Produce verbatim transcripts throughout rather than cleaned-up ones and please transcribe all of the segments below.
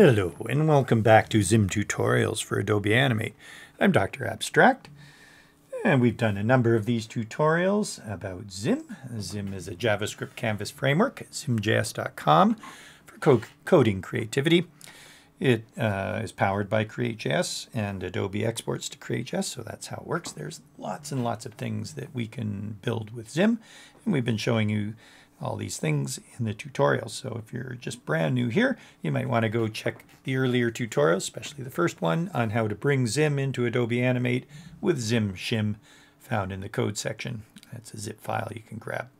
Hello and welcome back to Zim Tutorials for Adobe Animate. I'm Doctor Abstract, and we've done a number of these tutorials about Zim. Zim is a JavaScript canvas framework at zim j s dot com for co coding creativity. It uh, is powered by CreateJS, and Adobe exports to CreateJS, so that's how it works. There's lots and lots of things that we can build with Zim, and we've been showing you all these things in the tutorial. So if you're just brand new here, you might want to go check the earlier tutorials, especially the first one on how to bring Zim into Adobe Animate with ZIM Shim, found in the code section. That's a zip file you can grab.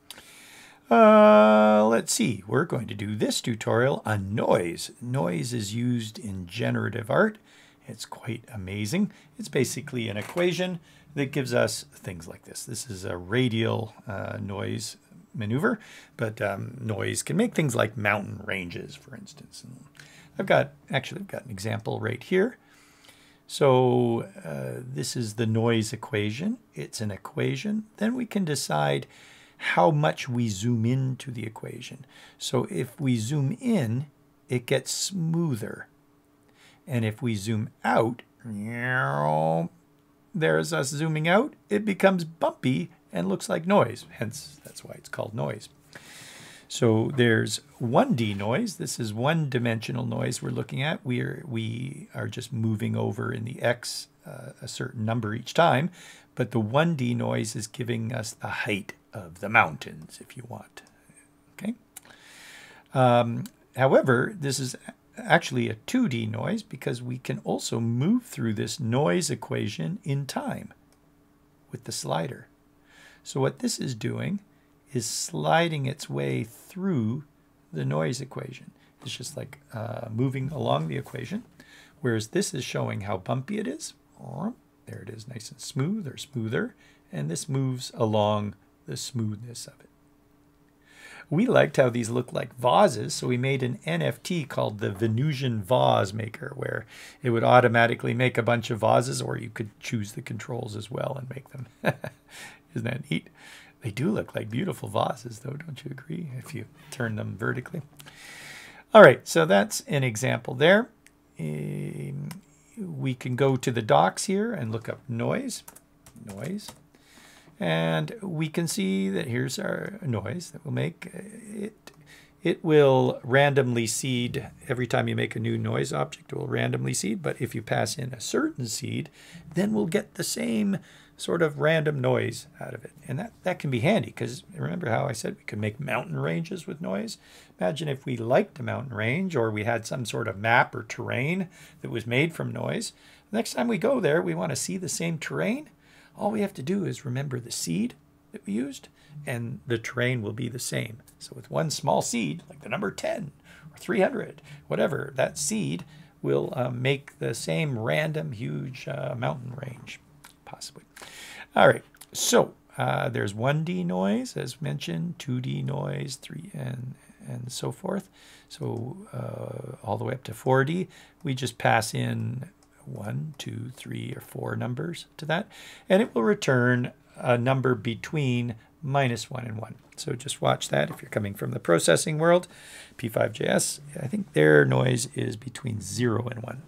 Uh, let's see, we're going to do this tutorial on noise. Noise is used in generative art. It's quite amazing. It's basically an equation that gives us things like this. This is a radial uh, noise maneuver, but um, noise can make things like mountain ranges, for instance. And I've got, actually I've got an example right here. So uh, this is the noise equation. It's an equation. Then we can decide how much we zoom into the equation. So if we zoom in, it gets smoother. And if we zoom out, there's us zooming out, it becomes bumpy and looks like noise, hence that's why it's called noise. So there's one D noise. This is one-dimensional noise we're looking at. We are, we are just moving over in the X uh, a certain number each time, but the one D noise is giving us the height of the mountains, if you want. Okay. Um, however, this is actually a two D noise because we can also move through this noise equation in time with the slider. So what this is doing is sliding its way through the noise equation. It's just like uh, moving along the equation, whereas this is showing how bumpy it is. There it is, nice and smooth or smoother, and this moves along the smoothness of it. We liked how these look like vases, so we made an N F T called the Venusian vase maker, where it would automatically make a bunch of vases, or you could choose the controls as well and make them. Isn't that neat? They do look like beautiful vases, though, don't you agree, if you turn them vertically? All right, so that's an example there. Um, we can go to the docs here and look up noise, noise. And we can see that here's our noise that we'll make. It, it will randomly seed. Every time you make a new noise object, it will randomly seed. But if you pass in a certain seed, then we'll get the same sort of random noise out of it. And that, that can be handy, because remember how I said we could make mountain ranges with noise? Imagine if we liked a mountain range, or we had some sort of map or terrain that was made from noise. Next time we go there, we want to see the same terrain. All we have to do is remember the seed that we used, and the terrain will be the same. So with one small seed, like the number ten or three hundred, whatever, that seed will uh, make the same random huge uh, mountain range, possibly. All right, so uh, there's one D noise, as mentioned, two D noise, three and and so forth. So uh, all the way up to four D, we just pass in one, two, three, or four numbers to that, and it will return a number between minus one and one. So just watch that if you're coming from the processing world. P five J S, I think their noise is between zero and one.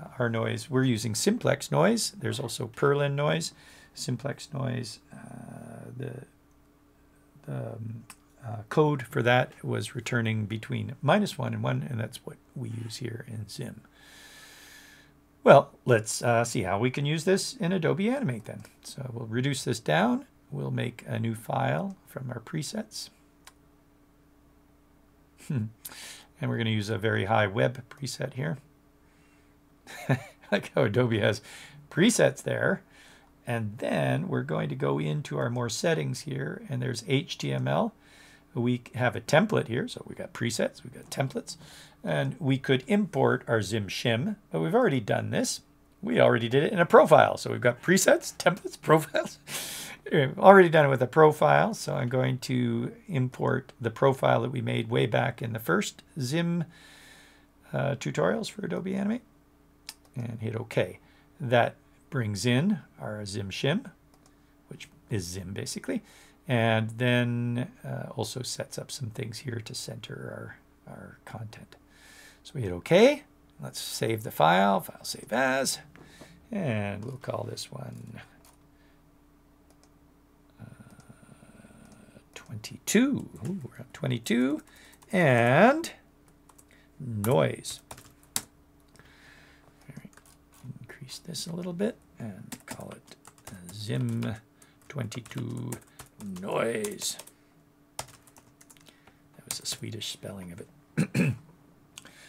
Uh, our noise, we're using simplex noise. There's also Perlin noise, simplex noise. Uh, the the um, uh, code for that was returning between minus one and one, and that's what we use here in Zim. Well, let's uh, see how we can use this in Adobe Animate then. So we'll reduce this down. We'll make a new file from our presets. Hmm. And we're going to use a very high web preset here. I like how Adobe has presets there. And then we're going to go into our more settings here, and there's H T M L. We have a template here, so we got presets, we got templates, and we could import our Zim Shim, but we've already done this. We already did it in a profile, so we've got presets, templates, profiles. We've already done it with a profile, so I'm going to import the profile that we made way back in the first Zim uh, tutorials for Adobe Animate, and hit OK. That brings in our Zim Shim, which is Zim basically. And then uh, also sets up some things here to center our, our content. So we hit OK. Let's save the file. File save as. And we'll call this one uh, twenty-two. Ooh, we're at twenty-two. And noise. All right. Increase this a little bit and call it zim twenty-two noise. That was the Swedish spelling of it.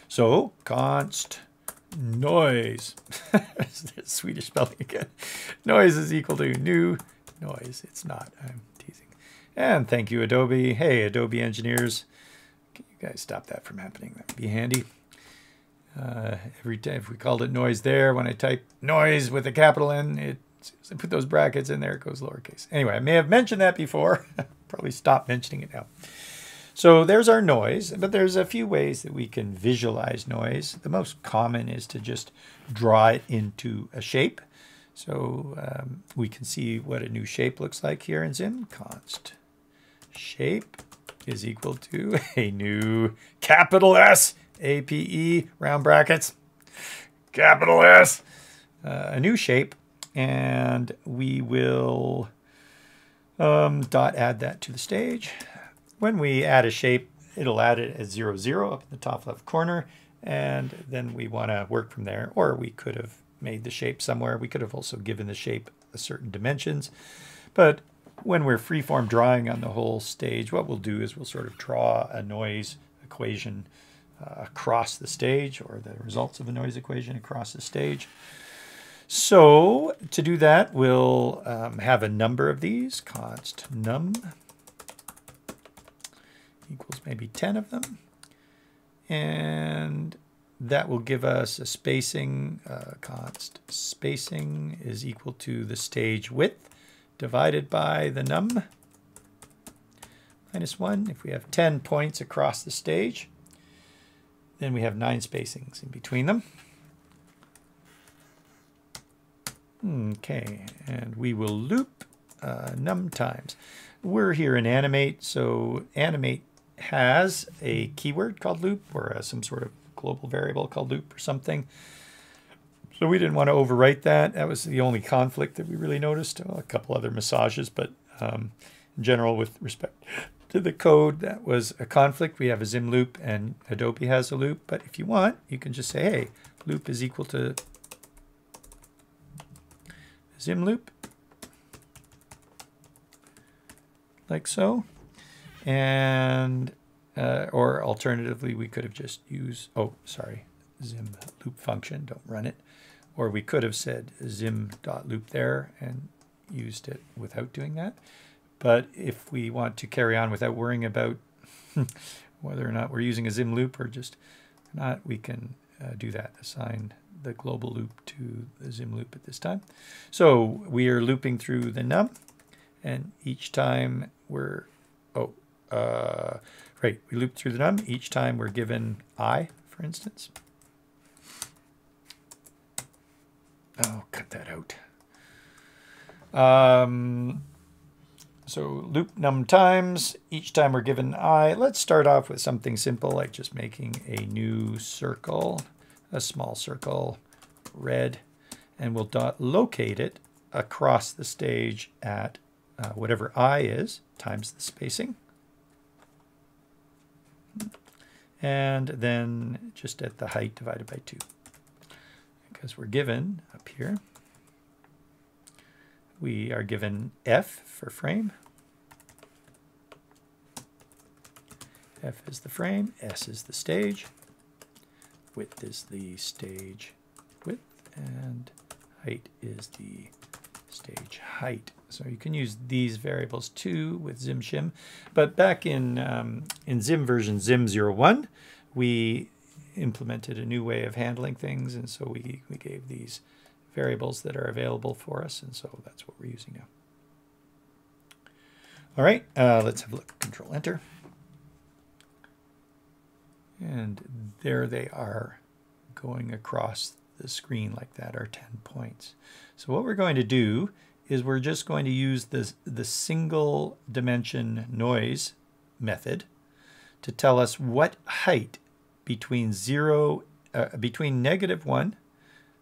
So const noise. It's the Swedish spelling again. Noise is equal to new noise. It's not. I'm teasing. And thank you, Adobe. Hey, Adobe engineers. Can you guys stop that from happening? That would be handy. Uh, every time if we called it noise there, when I type noise with a capital N, it I put those brackets in there, it goes lowercase. Anyway, I may have mentioned that before. Probably stop mentioning it now. So there's our noise, but there's a few ways that we can visualize noise. The most common is to just draw it into a shape. So um, we can see what a new shape looks like here in Zim. Const shape is equal to a new capital S, A P E, round brackets, capital S, uh, a new shape. And we will um, dot add that to the stage. When we add a shape, it'll add it as zero, zero up in the top left corner. And then we want to work from there. Or we could have made the shape somewhere. We could have also given the shape a certain dimensions. But when we're freeform drawing on the whole stage, what we'll do is we'll sort of draw a noise equation uh, across the stage, or the results of a noise equation across the stage. So to do that, we'll um, have a number of these. Const num equals maybe ten of them. And that will give us a spacing. Uh, const spacing is equal to the stage width divided by the num minus one. If we have ten points across the stage, then we have nine spacings in between them. Okay, and we will loop uh, num times. We're here in Animate, so Animate has a keyword called loop, or uh, some sort of global variable called loop or something. So we didn't want to overwrite that. That was the only conflict that we really noticed. Well, a couple other massages, but um, in general, with respect to the code, that was a conflict. We have a Zim loop, and Adobe has a loop. But if you want, you can just say, hey, loop is equal to Zim loop, like so, and uh, or alternatively we could have just used oh sorry Zim loop function, don't run it, or we could have said zim.loop there and used it without doing that. But if we want to carry on without worrying about whether or not we're using a Zim loop or just not, we can uh, do that, assign the global loop to the Zim loop at this time. So we are looping through the num, and each time we're, oh, uh, right, we loop through the num. Each time we're given I, for instance. Oh, cut that out. Um, so loop num times, each time we're given I. Let's start off with something simple, like just making a new circle. A small circle, red, and we'll dot locate it across the stage at uh, whatever I is times the spacing, and then just at the height divided by two, because we're given up here, we are given F for frame. F is the frame, S is the stage. Width is the stage width, and height is the stage height. So you can use these variables too with Zim Shim. But back in, um, in Zim version zim zero one, we implemented a new way of handling things. And so we, we gave these variables that are available for us. And so that's what we're using now. All right, uh, let's have a look. Control Enter. And there they are going across the screen like that, our ten points. So what we're going to do is we're just going to use this, the single dimension noise method to tell us what height between zero, uh, between negative one,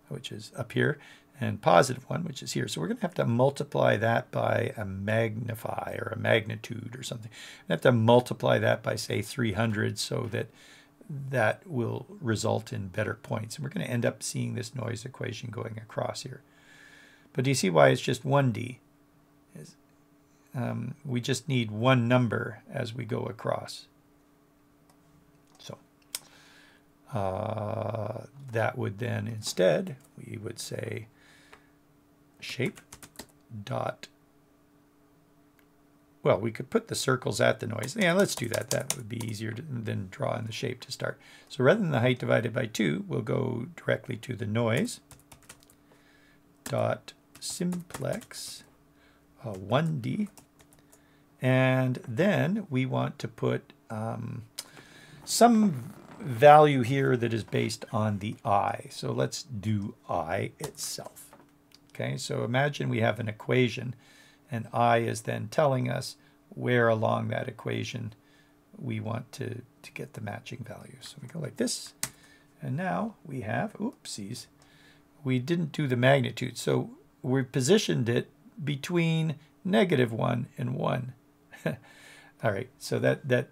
which is up here, and positive one, which is here. So we're going to have to multiply that by a magnify or a magnitude or something. We have to multiply that by, say, three hundred so that that will result in better points. And we're going to end up seeing this noise equation going across here. But do you see why it's just one D? Um, we just need one number as we go across. So uh, that would then instead, we would say shape dot, well, we could put the circles at the noise. Yeah, let's do that. That would be easier to, than drawing the shape to start. So rather than the height divided by two, we'll go directly to the noise dot simplex uh, one D. And then we want to put um, some value here that is based on the I. So let's do I itself. Okay, so imagine we have an equation, and I is then telling us where along that equation we want to, to get the matching value. So we go like this, and now we have, oopsies, we didn't do the magnitude. So we positioned it between negative one and one. All right, so that, that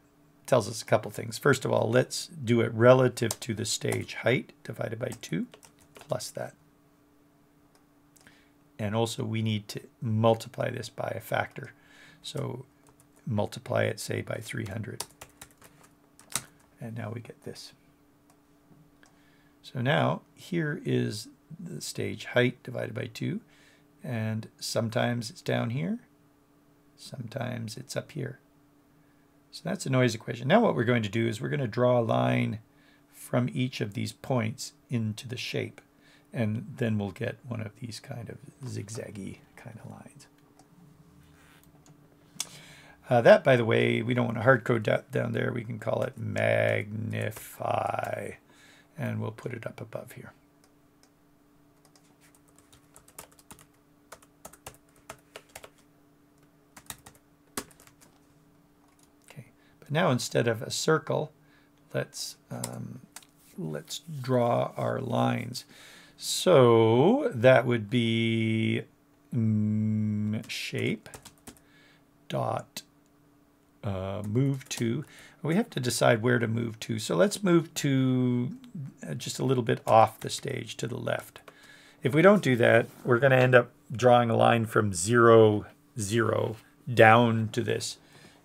tells us a couple things. First of all, let's do it relative to the stage height divided by two plus that. And also we need to multiply this by a factor. So multiply it, say, by three hundred. And now we get this. So now here is the stage height divided by two. And sometimes it's down here. Sometimes it's up here. So that's a noise equation. Now what we're going to do is we're going to draw a line from each of these points into the shape. And then we'll get one of these kind of zigzaggy kind of lines. Uh, that, by the way, we don't want to hard code that down there. We can call it magnify. And we'll put it up above here. Okay. But now instead of a circle, let's, um, let's draw our lines. So that would be mm, shape dot uh, move to. We have to decide where to move to. So let's move to just a little bit off the stage to the left. If we don't do that, we're going to end up drawing a line from zero, zero down to this.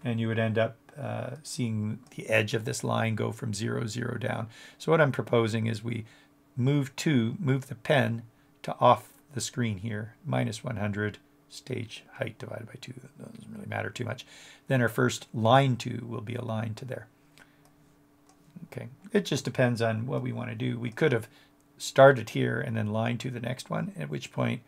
And you would end up uh, seeing the edge of this line go from zero, zero down. So what I'm proposing is we move to, move the pen to off the screen here, minus one hundred, stage height divided by two. That doesn't really matter too much. Then our first line to will be aligned to there. Okay, it just depends on what we want to do. We could have started here and then line to the next one, at which point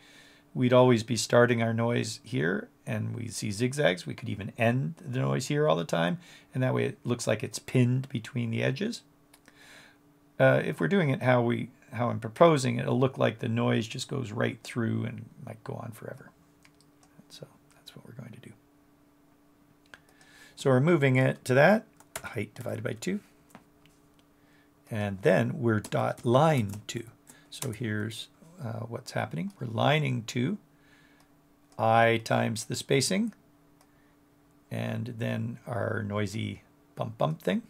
we'd always be starting our noise here and we see zigzags. We could even end the noise here all the time. And that way it looks like it's pinned between the edges. Uh, if we're doing it how we how I'm proposing, it'll look like the noise just goes right through and might go on forever. So that's what we're going to do. So we're moving it to that, height divided by two. And then we're dot line to. So here's uh, what's happening. We're lining to I times the spacing, and then our noisy bump bump thing.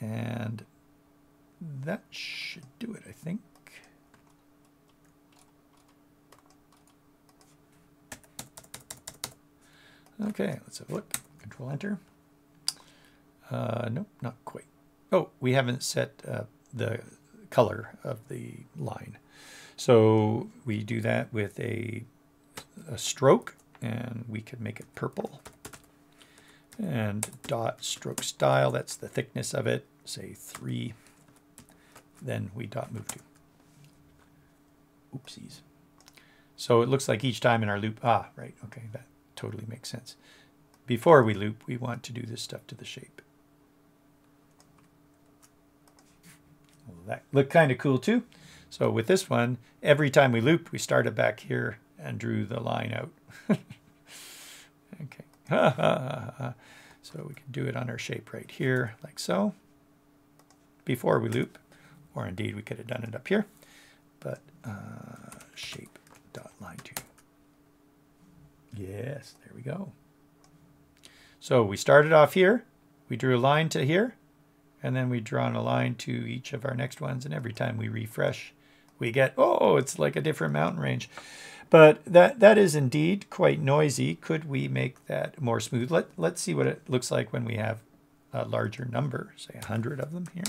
And that should do it, I think. Okay, let's have a look. Control Enter. Uh, nope, not quite. Oh, we haven't set uh, the color of the line. So we do that with a, a stroke, and we could make it purple. And dot stroke style, that's the thickness of it, say three. Then we dot move to. Oopsies. So it looks like each time in our loop, ah, right, okay, that totally makes sense. Before we loop, we want to do this stuff to the shape. Well, that looked kind of cool too. So with this one, every time we looped, we started back here and drew the line out. Okay. So we can do it on our shape right here, like so. before we loop, or indeed we could have done it up here, but uh, shape dot line two. Yes, there we go. So we started off here, we drew a line to here, and then we drawn a line to each of our next ones, and every time we refresh, we get, oh, it's like a different mountain range. But that that is indeed quite noisy. Could we make that more smooth? Let, let's see what it looks like when we have a larger number, say a hundred of them here.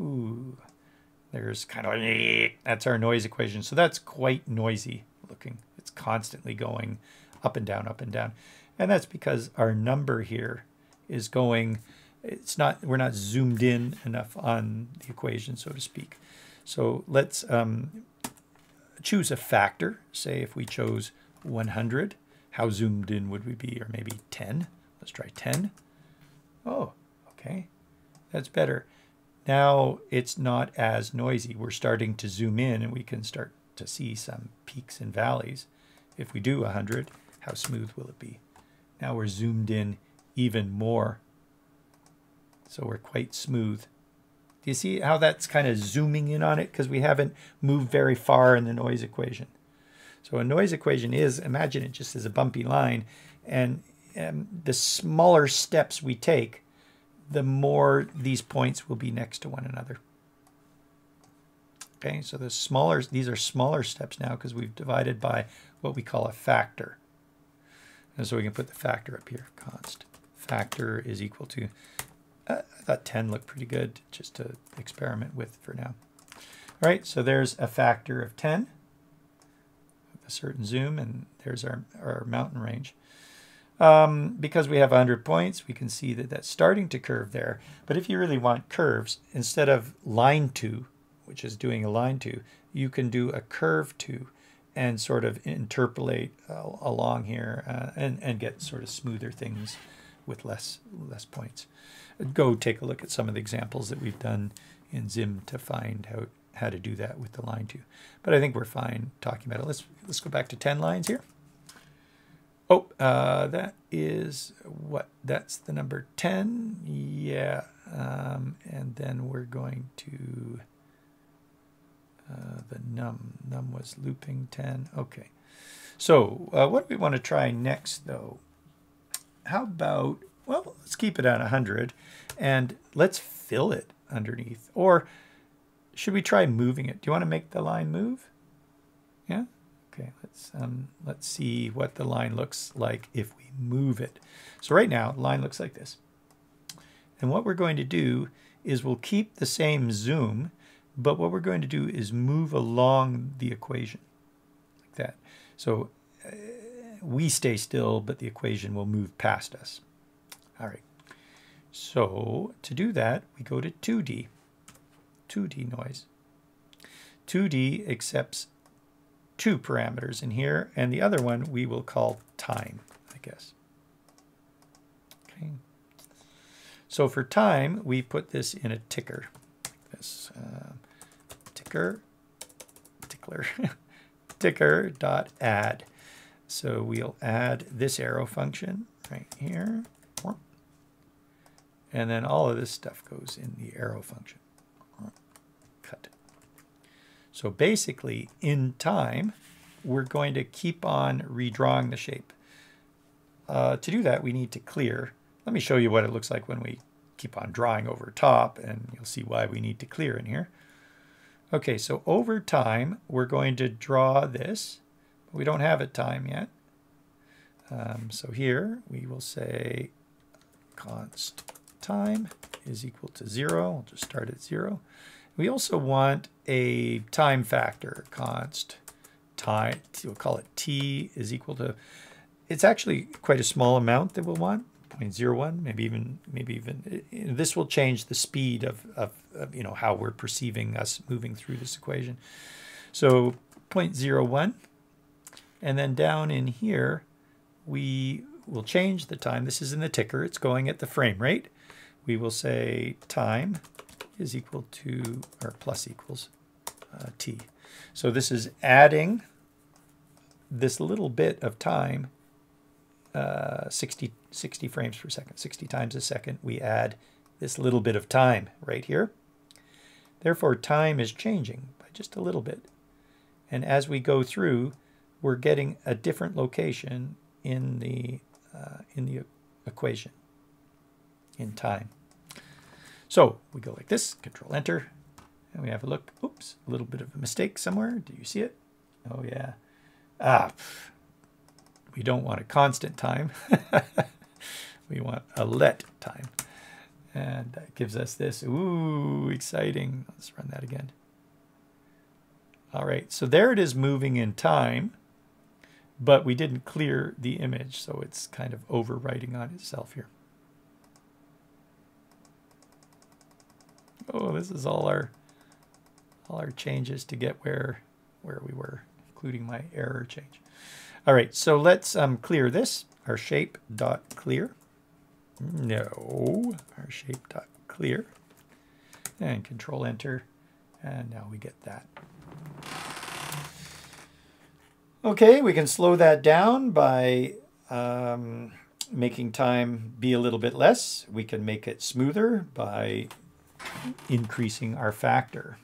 Ooh, there's kind of, that's our noise equation. So that's quite noisy looking. It's constantly going up and down, up and down. And that's because our number here is going, it's not, we're not zoomed in enough on the equation, so to speak. So let's um, choose a factor. Say if we chose one hundred, how zoomed in would we be? Or maybe ten. Let's try ten. Oh, okay. That's better. Now it's not as noisy. We're starting to zoom in and we can start to see some peaks and valleys. If we do one hundred, how smooth will it be? Now we're zoomed in even more. So we're quite smooth. Do you see how that's kind of zooming in on it? Because we haven't moved very far in the noise equation. So a noise equation is, imagine it just as a bumpy line, and, and the smaller steps we take, the more these points will be next to one another. Okay, so the smaller, these are smaller steps now because we've divided by what we call a factor. And so we can put the factor up here, const. Factor is equal to, I thought ten looked pretty good just to experiment with for now. All right, so there's a factor of ten, a certain zoom, and there's our, our mountain range. Um, because we have one hundred points, we can see that that's starting to curve there. But if you really want curves, instead of line two, which is doing a line two, you can do a curve two and sort of interpolate uh, along here uh, and, and get sort of smoother things with less, less points. Go take a look at some of the examples that we've done in Zim to find how, how to do that with the line two. But I think we're fine talking about it. Let's, let's go back to ten lines here. Oh, uh, that is what? That's the number ten. Yeah. Um, and then we're going to uh, the num. Num was looping ten. Okay. So uh, what do we want to try next, though? How about, well, let's keep it at one hundred and let's fill it underneath. Or should we try moving it? Do you want to make the line move? Yeah. Okay, let's, um, let's see what the line looks like if we move it. So right now, the line looks like this. And what we're going to do is we'll keep the same zoom, but what we're going to do is move along the equation like that. So uh, we stay still, but the equation will move past us. All right. So to do that, we go to two D. two D noise. two D accepts two parameters in here, and the other one we will call time, I guess. Okay. So for time, we put this in a ticker. Like this uh, ticker, tickler, ticker dot add. So we'll add this arrow function right here, and then all of this stuff goes in the arrow function. Cut. So basically, in time, we're going to keep on redrawing the shape. Uh, to do that, we need to clear. Let me show you what it looks like when we keep on drawing over top, and you'll see why we need to clear in here. Okay, so over time, we're going to draw this. We don't have a time yet. Um, so here, we will say const time is equal to zero. We'll just start at zero. We also want a time factor, const time, we'll call it t is equal to, it's actually quite a small amount that we'll want, zero point zero one, maybe even, maybe even, this will change the speed of, of, of, you know, how we're perceiving us moving through this equation. So zero point zero one, and then down in here, we will change the time. This is in the ticker, it's going at the frame rate. We will say time is equal to, or plus equals uh, t. So this is adding this little bit of time, uh, sixty, sixty frames per second, sixty times a second, we add this little bit of time right here. Therefore, time is changing by just a little bit. And as we go through, we're getting a different location in the, uh, in the equation in time. So we go like this, Control Enter, and we have a look. Oops, a little bit of a mistake somewhere. Do you see it? Oh yeah. Ah, we don't want a constant time. We want a let time. And that gives us this. Ooh, exciting. Let's run that again. All right, so there it is moving in time, but we didn't clear the image, so it's kind of overwriting on itself here. Oh, this is all our all our changes to get where where we were, including my error change. All right, so let's um, clear this. Our shape dot clear. No, our shape dot clear. And Control Enter, and now we get that. Okay, we can slow that down by um, making time be a little bit less. We can make it smoother by increasing our factor.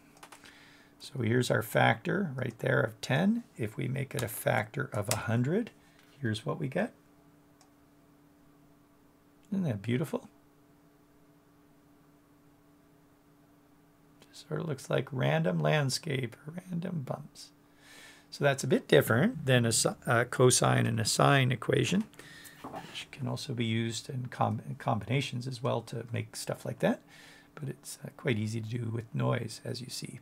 So here's our factor right there of ten. If we make it a factor of one hundred, here's what we get. Isn't that beautiful? Just sort of looks like random landscape or random bumps. So that's a bit different than a, a cosine and a sine equation, which can also be used in com combinations as well to make stuff like that. But it's uh, quite easy to do with noise, as you see.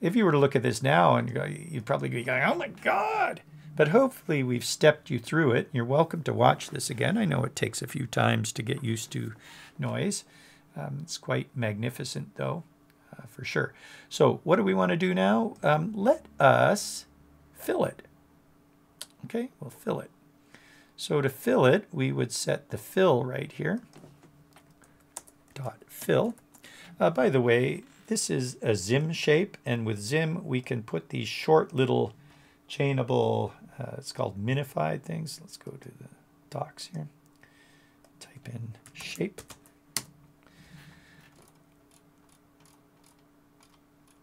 If you were to look at this now, and you go, you'd probably be going, oh my God. But hopefully we've stepped you through it. You're welcome to watch this again. I know it takes a few times to get used to noise. Um, it's quite magnificent, though, uh, for sure. So what do we want to do now? Um, let us fill it. Okay, we'll fill it. So to fill it, we would set the fill right here, dot fill. Uh, by the way, this is a Zim shape, and with Zim, we can put these short little chainable, uh, it's called minified things. Let's go to the docs here, type in shape.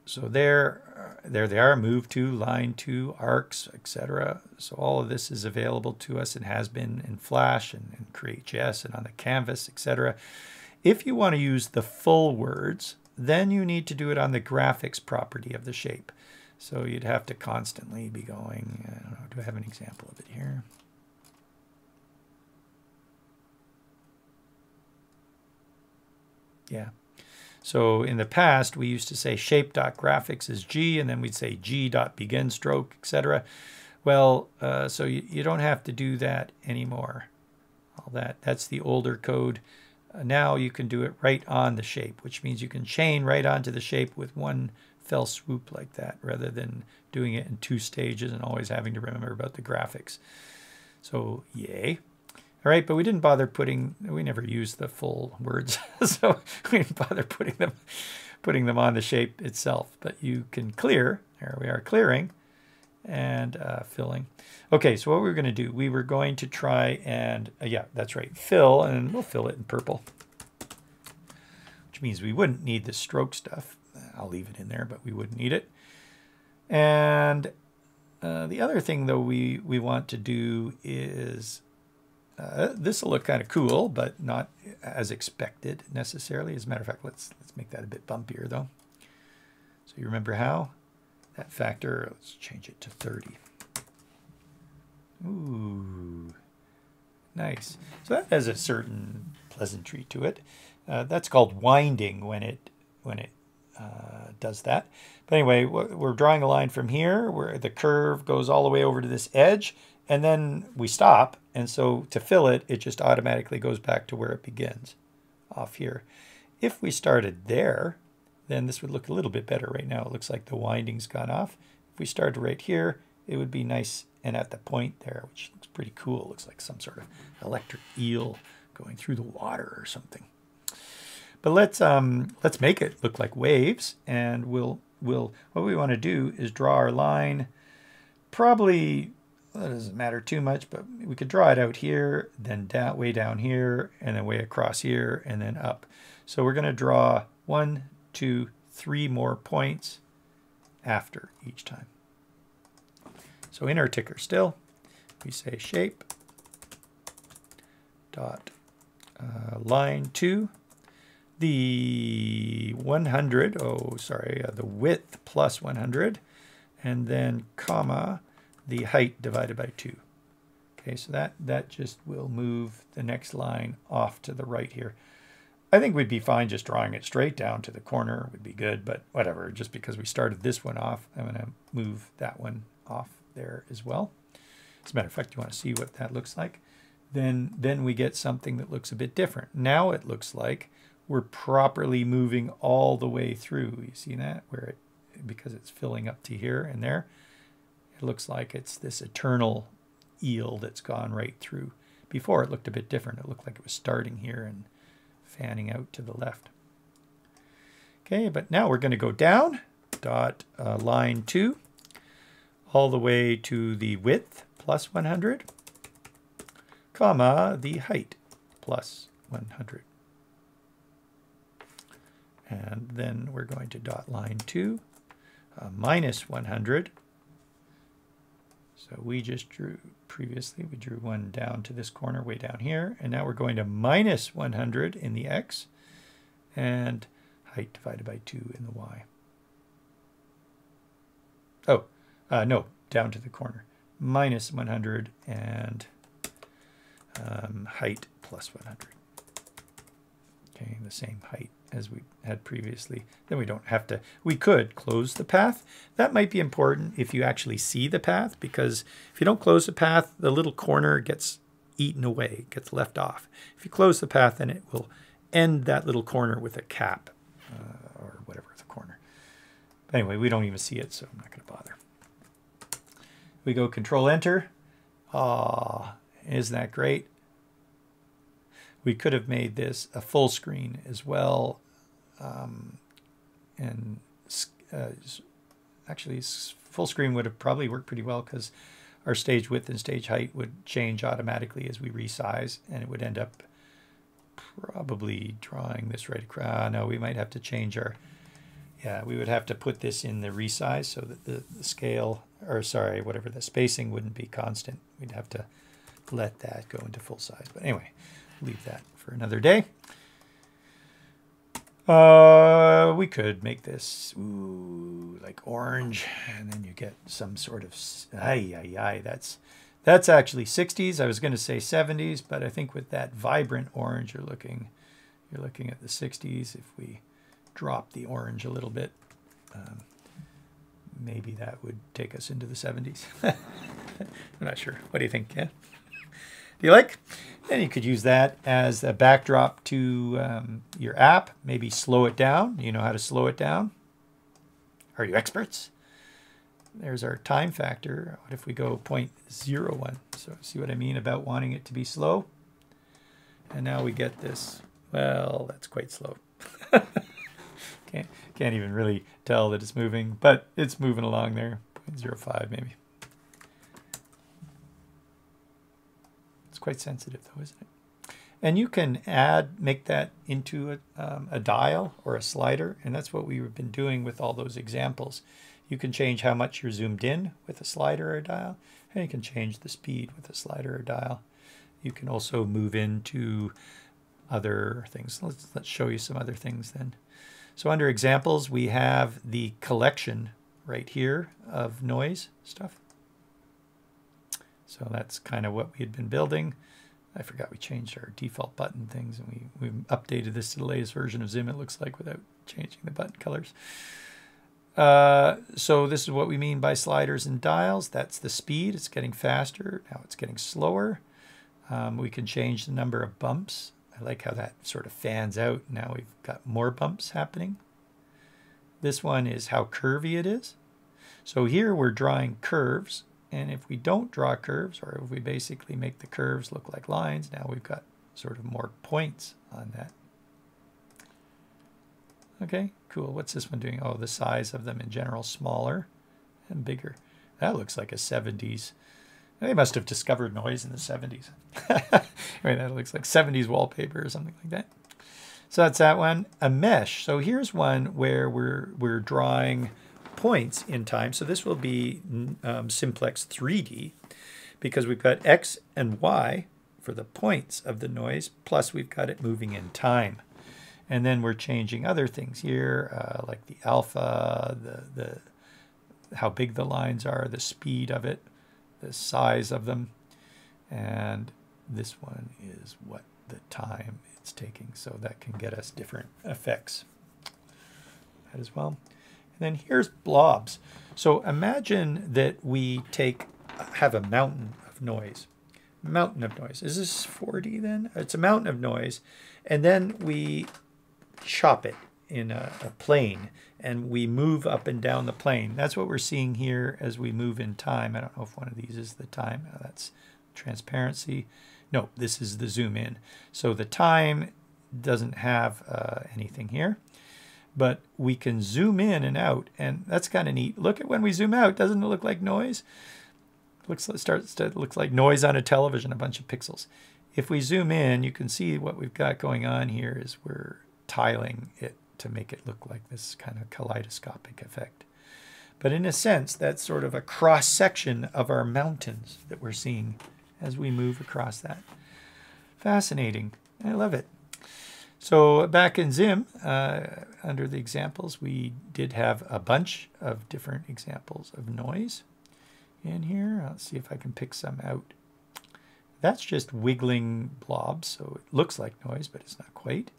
So there, there they are, move to, line to, arcs, et cetera. So all of this is available to us and has been in Flash and, and CreateJS and on the canvas, et cetera. If you want to use the full words, then you need to do it on the graphics property of the shape. So you'd have to constantly be going, I don't know, do I have an example of it here? Yeah. So in the past, we used to say shape.graphics is G, and then we'd say g.beginStroke, et cetera. Well, uh, so you, you don't have to do that anymore. All that. That's the older code. Uh, now you can do it right on the shape, which means you can chain right onto the shape with one fell swoop like that, rather than doing it in two stages and always having to remember about the graphics. So yay. All right, but we didn't bother putting, we never used the full words, so we didn't bother putting them putting them on the shape itself. But you can clear, there we are clearing and uh, filling. Okay, so what we were going to do, we were going to try and, uh, yeah, that's right, fill, and we'll fill it in purple, which means we wouldn't need the stroke stuff. I'll leave it in there, but we wouldn't need it. And uh, the other thing, though, we, we want to do is, uh, this will look kind of cool, but not as expected necessarily. As a matter of fact, let's let's make that a bit bumpier, though. So you remember how? That factor, let's change it to thirty. Ooh, nice. So that has a certain pleasantry to it. Uh, that's called winding when it, when it, Uh, does that. But anyway, we're drawing a line from here where the curve goes all the way over to this edge, and then we stop. And so to fill it, it just automatically goes back to where it begins, off here. If we started there, then this would look a little bit better. Right now it looks like the winding's gone off. If we started right here, it would be nice and at the point there, which looks pretty cool. It looks like some sort of electric eel going through the water or something. But let's um, let's make it look like waves, and we'll we'll what we want to do is draw our line. Probably well, it doesn't matter too much, but we could draw it out here, then down, way down here, and then way across here, and then up. So we're going to draw one, two, three more points after each time. So in our ticker still, we say shape dot uh, line two. The one hundred, oh sorry, uh, the width plus one hundred, and then comma, the height divided by two. Okay, so that, that just will move the next line off to the right here. I think we'd be fine just drawing it straight down to the corner would be good, but whatever, just because we started this one off, I'm going to move that one off there as well. As a matter of fact, you want to see what that looks like. Then, then we get something that looks a bit different. Now it looks like we're properly moving all the way through. You see that? Where it, because it's filling up to here and there, it looks like it's this eternal eel that's gone right through. Before it looked a bit different. It looked like it was starting here and fanning out to the left. Okay, but now we're going to go down, dot uh, line two, all the way to the width plus one hundred, comma, the height plus one hundred. And then we're going to dot line two, uh, minus one hundred. So we just drew, previously we drew one down to this corner way down here, and now we're going to minus one hundred in the X and height divided by two in the Y. Oh, uh, no, down to the corner. Minus one hundred and um, height plus one hundred. Okay, the same height as we had previously. Then we don't have to, we could close the path. That might be important if you actually see the path, because if you don't close the path, the little corner gets eaten away, gets left off. If you close the path, then it will end that little corner with a cap uh, or whatever the corner. But anyway, we don't even see it, so I'm not gonna bother. We go control enter. Ah, isn't that great? We could have made this a full screen as well. Um, and uh, actually full screen would have probably worked pretty well because our stage width and stage height would change automatically as we resize, and it would end up probably drawing this right across. No, we might have to change our, yeah, we would have to put this in the resize so that the, the scale, or sorry, whatever, the spacing wouldn't be constant. We'd have to let that go into full size. But anyway, leave that for another day. Uh, we could make this ooh, like orange, and then you get some sort of, ay, ay, ay, that's, that's actually sixties. I was going to say seventies, but I think with that vibrant orange, you're looking, you're looking at the sixties. If we drop the orange a little bit, um, maybe that would take us into the seventies. I'm not sure. What do you think, Ken? Do you like? Then you could use that as a backdrop to um, your app. Maybe slow it down. You know how to slow it down? Are you experts? There's our time factor. What if we go zero point zero one? So see what I mean about wanting it to be slow? And now we get this. Well, that's quite slow. can't, can't even really tell that it's moving, but it's moving along there. zero point zero five maybe. Quite sensitive though, isn't it? And you can add, make that into a, um, a dial or a slider, and that's what we've been doing with all those examples. You can change how much you're zoomed in with a slider or a dial, and you can change the speed with a slider or dial. You can also move into other things. Let's, let's show you some other things then. So under examples, we have the collection right here of noise stuff. So that's kind of what we had been building. I forgot we changed our default button things, and we, we updated this to the latest version of Zim, it looks like, without changing the button colors. Uh, so this is what we mean by sliders and dials. That's the speed. It's getting faster. Now it's getting slower. Um, we can change the number of bumps. I like how that sort of fans out. Now we've got more bumps happening. This one is how curvy it is. So here we're drawing curves. And if we don't draw curves, or if we basically make the curves look like lines, now we've got sort of more points on that. Okay, cool. What's this one doing? Oh, the size of them in general, smaller and bigger. That looks like a seventies. They must have discovered noise in the seventies. Anyway, that looks like seventies wallpaper or something like that. So that's that one. A mesh. So here's one where we're, we're drawing points in time. So this will be um, simplex three D because we've got X and Y for the points of the noise, plus we've got it moving in time. And then we're changing other things here, uh, like the alpha, the, the how big the lines are, the speed of it, the size of them. And this one is what the time it's taking. So that can get us different effects. That as well. And then here's blobs. So imagine that we take, have a mountain of noise. Mountain of noise. Is this four D then? It's a mountain of noise. And then we chop it in a, a plane, and we move up and down the plane. That's what we're seeing here as we move in time. I don't know if one of these is the time. Oh, that's transparency. No, this is the zoom in. So the time doesn't have uh, anything here, but we can zoom in and out, and that's kind of neat. Look at when we zoom out. Doesn't it look like noise? Looks it starts to looks like noise on a television, a bunch of pixels. If we zoom in, you can see what we've got going on here is we're tiling it to make it look like this kind of kaleidoscopic effect. But in a sense, that's sort of a cross-section of our mountains that we're seeing as we move across that. Fascinating. I love it. So back in Zim, uh, under the examples, we did have a bunch of different examples of noise in here. Let's see if I can pick some out. That's just wiggling blobs, so it looks like noise, but it's not quite.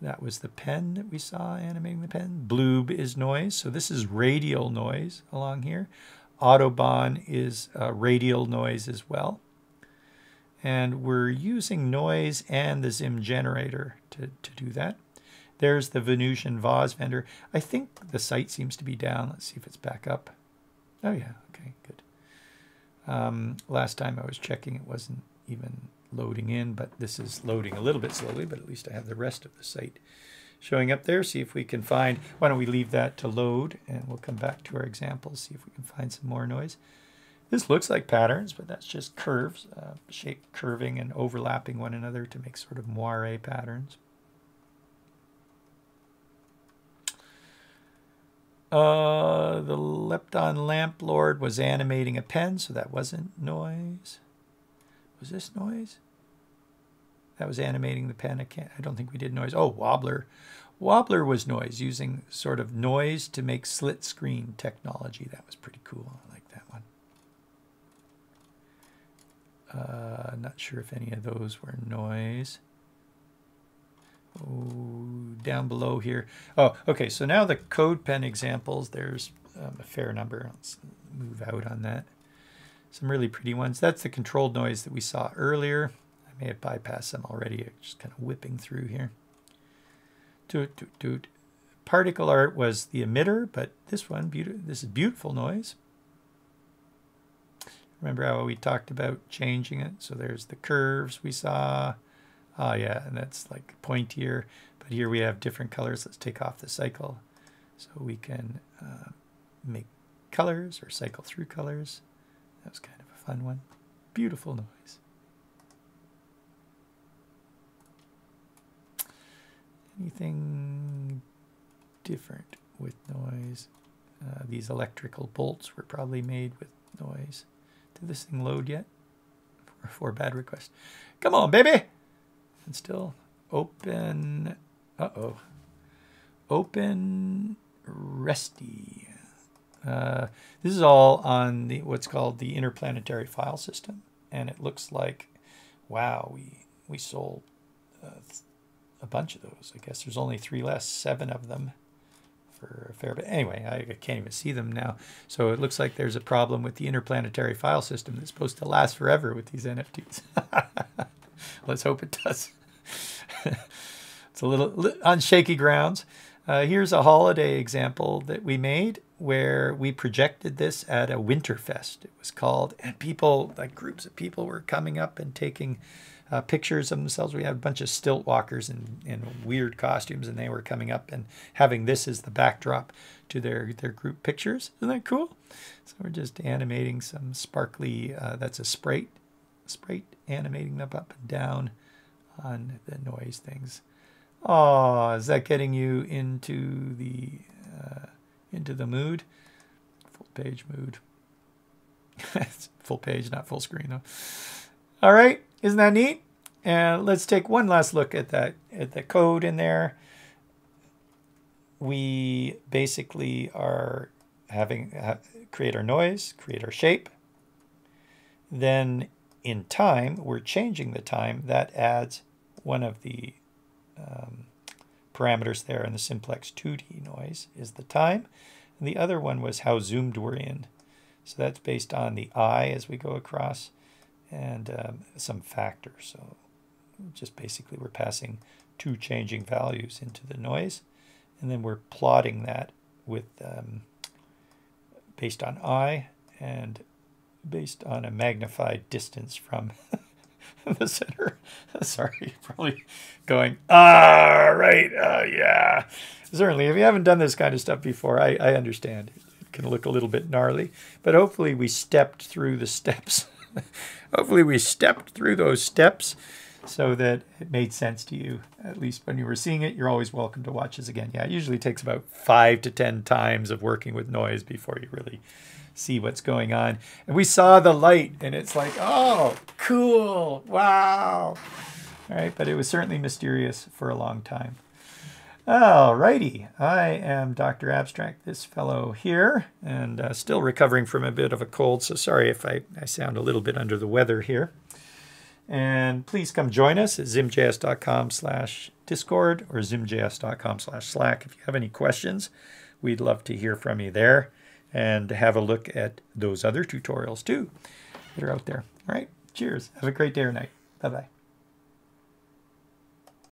That was the pen that we saw animating the pen. Bloob is noise, so this is radial noise along here. Autobahn is uh, radial noise as well. And we're using noise and the Zim generator to, to do that. There's the Venusian vase vendor. I think the site seems to be down. Let's see if it's back up. Oh yeah, okay, good. Um, last time I was checking, it wasn't even loading in, but this is loading a little bit slowly, but at least I have the rest of the site showing up there. See if we can find, why don't we leave that to load, and we'll come back to our examples, see if we can find some more noise. This looks like patterns, but that's just curves, uh, shape curving and overlapping one another to make sort of moire patterns. Uh, the Lepton Lamplord was animating a pen, so that wasn't noise. Was this noise? That was animating the pen. I can't, I don't think we did noise. Oh, Wobbler. Wobbler was noise, using sort of noise to make slit screen technology. That was pretty cool. I like that one. Uh, not sure if any of those were noise. Oh, down below here. Oh, okay, so now the code pen examples, there's um, a fair number. Let's move out on that. Some really pretty ones. That's the controlled noise that we saw earlier. I may have bypassed them already. Just kind of whipping through here. Doot, doot, doot. Particle art was the emitter, but this one, this is beautiful noise. Remember how we talked about changing it? So there's the curves we saw. Oh yeah, and that's like pointier, but here we have different colors. Let's take off the cycle so we can uh, make colors or cycle through colors. That was kind of a fun one. Beautiful noise. Anything different with noise? Uh, these electrical bolts were probably made with noise. Did this thing load yet? For, for bad request. Come on, baby! And still open, uh-oh, open resty. Uh, this is all on the what's called the interplanetary file system, and it looks like, wow, we, we sold uh, a bunch of those. I guess there's only three less, seven of them for a fair bit. Anyway, I, I can't even see them now. So it looks like there's a problem with the interplanetary file system that's supposed to last forever with these N F Ts. Let's hope it does. It's a little on shaky grounds. Uh, here's a holiday example that we made where we projected this at a Winterfest, it was called, and people, like groups of people were coming up and taking uh, pictures of themselves. We had a bunch of stilt walkers in, in weird costumes, and they were coming up and having this as the backdrop to their, their group pictures. Isn't that cool? So we're just animating some sparkly, uh, that's a sprite. Sprite animating them up and down on the noise things. Oh, is that getting you into the uh, into the mood? Full page mood. Full page, not full screen though. All right, isn't that neat? And let's take one last look at that at the code in there. We basically are having uh, create our noise, create our shape. Then in time, we're changing the time. That adds one of the Um, parameters there in the simplex two D noise is the time. And the other one was how zoomed we're in. So that's based on the eye as we go across and um, some factor. So just basically we're passing two changing values into the noise. And then we're plotting that with um, based on eye and based on a magnified distance from the center. Sorry, probably going, ah, right, uh, yeah. Certainly, if you haven't done this kind of stuff before, I, I understand. It can look a little bit gnarly, but hopefully we stepped through the steps. Hopefully we stepped through those steps so that it made sense to you. At least when you were seeing it, you're always welcome to watch this again. Yeah, it usually takes about five to ten times of working with noise before you really see what's going on. And we saw the light and it's like, oh, cool, wow. All right, but it was certainly mysterious for a long time. All righty, I am Doctor Abstract, this fellow here, and uh, still recovering from a bit of a cold, so sorry if I, I sound a little bit under the weather here. And please come join us at zimjs dot com slash discord or zimjs dot com slash slack. If you have any questions, we'd love to hear from you there. And have a look at those other tutorials too that are out there. All right, cheers. Have a great day or night. Bye-bye.